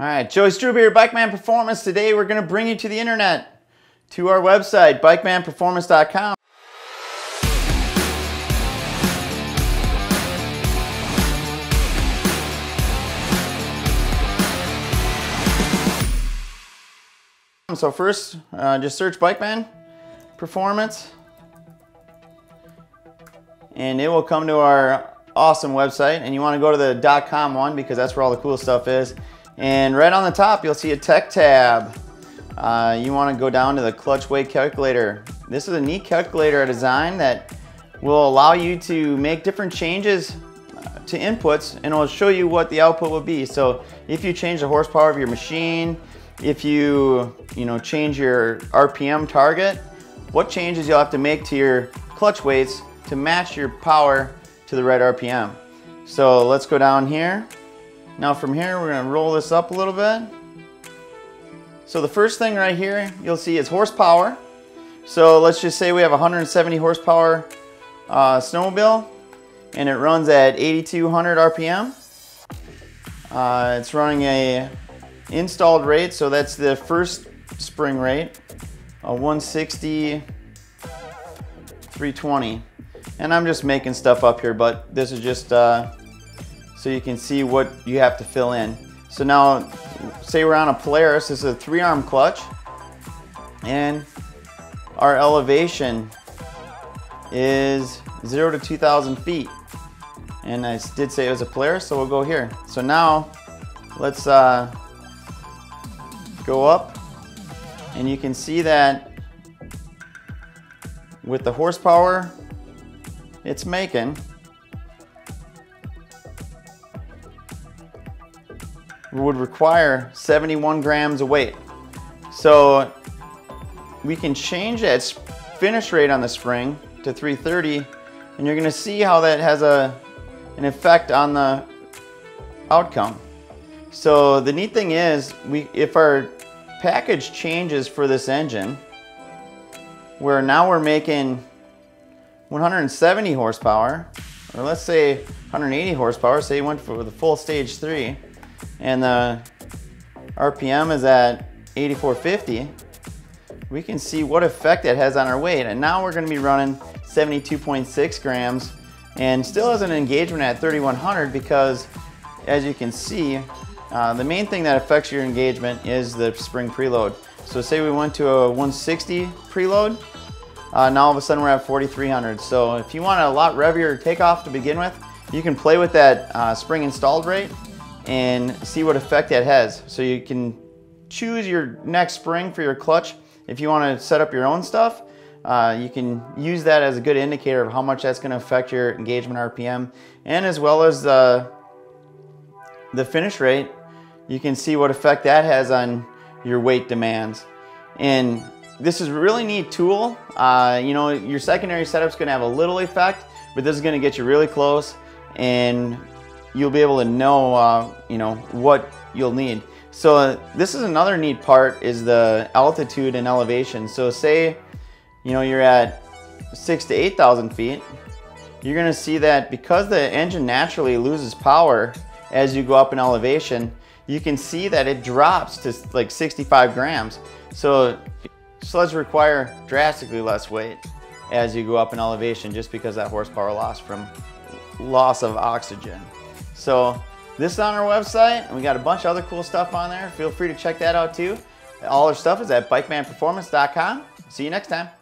All right, Joey Strube here, Bikeman Performance. Today we're going to bring you to the internet, to our website, bikemanperformance.com. So first, just search Bikeman Performance, and it will come to our awesome website. And you want to go to the .com one because that's where all the cool stuff is. And right on the top, you'll see a tech tab. You want to go down to the clutch weight calculator. This is a neat calculator design that will allow you to make different changes to inputs, and it will show you what the output will be. So if you change the horsepower of your machine, if you change your RPM target, what changes you'll have to make to your clutch weights to match your power to the right RPM. So let's go down here. Now from here, we're gonna roll this up a little bit. So the first thing right here, you'll see is horsepower. So let's just say we have 170 horsepower snowmobile, and it runs at 8,200 RPM. It's running a installed rate, so that's the first spring rate, 160, 320. And I'm just making stuff up here, but this is just so you can see what you have to fill in. So now, say we're on a Polaris, this is a 3-arm clutch, and our elevation is 0 to 2,000 feet. And I did say it was a Polaris, so we'll go here. So now, let's go up, and you can see that with the horsepower it's making, would require 71 grams of weight. So we can change that finish rate on the spring to 330, and you're going to see how that has an effect on the outcome. So the neat thing is, if our package changes for this engine, where now we're making 170 horsepower, or let's say 180 horsepower, say you went for the full stage 3, and the RPM is at 8450, we can see what effect that has on our weight. And now we're gonna be running 72.6 grams, and still has an engagement at 3100 because, as you can see, the main thing that affects your engagement is the spring preload. So say we went to a 160 preload, now all of a sudden we're at 4,300. So if you want a lot revvier takeoff to begin with, you can play with that spring installed rate and see what effect that has. So you can choose your next spring for your clutch. If you want to set up your own stuff, you can use that as a good indicator of how much that's going to affect your engagement RPM. And as well as the finish rate, you can see what effect that has on your weight demands. And this is a really neat tool. Your secondary setup's going to have a little effect, but this is going to get you really close, and you'll be able to know, what you'll need. So this is another neat part, is the altitude and elevation. So say, you're at 6,000 to 8,000 feet, you're gonna see that because the engine naturally loses power as you go up in elevation, you can see that it drops to like 65 grams. So sleds require drastically less weight as you go up in elevation, just because that horsepower loss from loss of oxygen. So this is on our website, and we got a bunch of other cool stuff on there. Feel free to check that out too. All our stuff is at bikemanperformance.com. See you next time.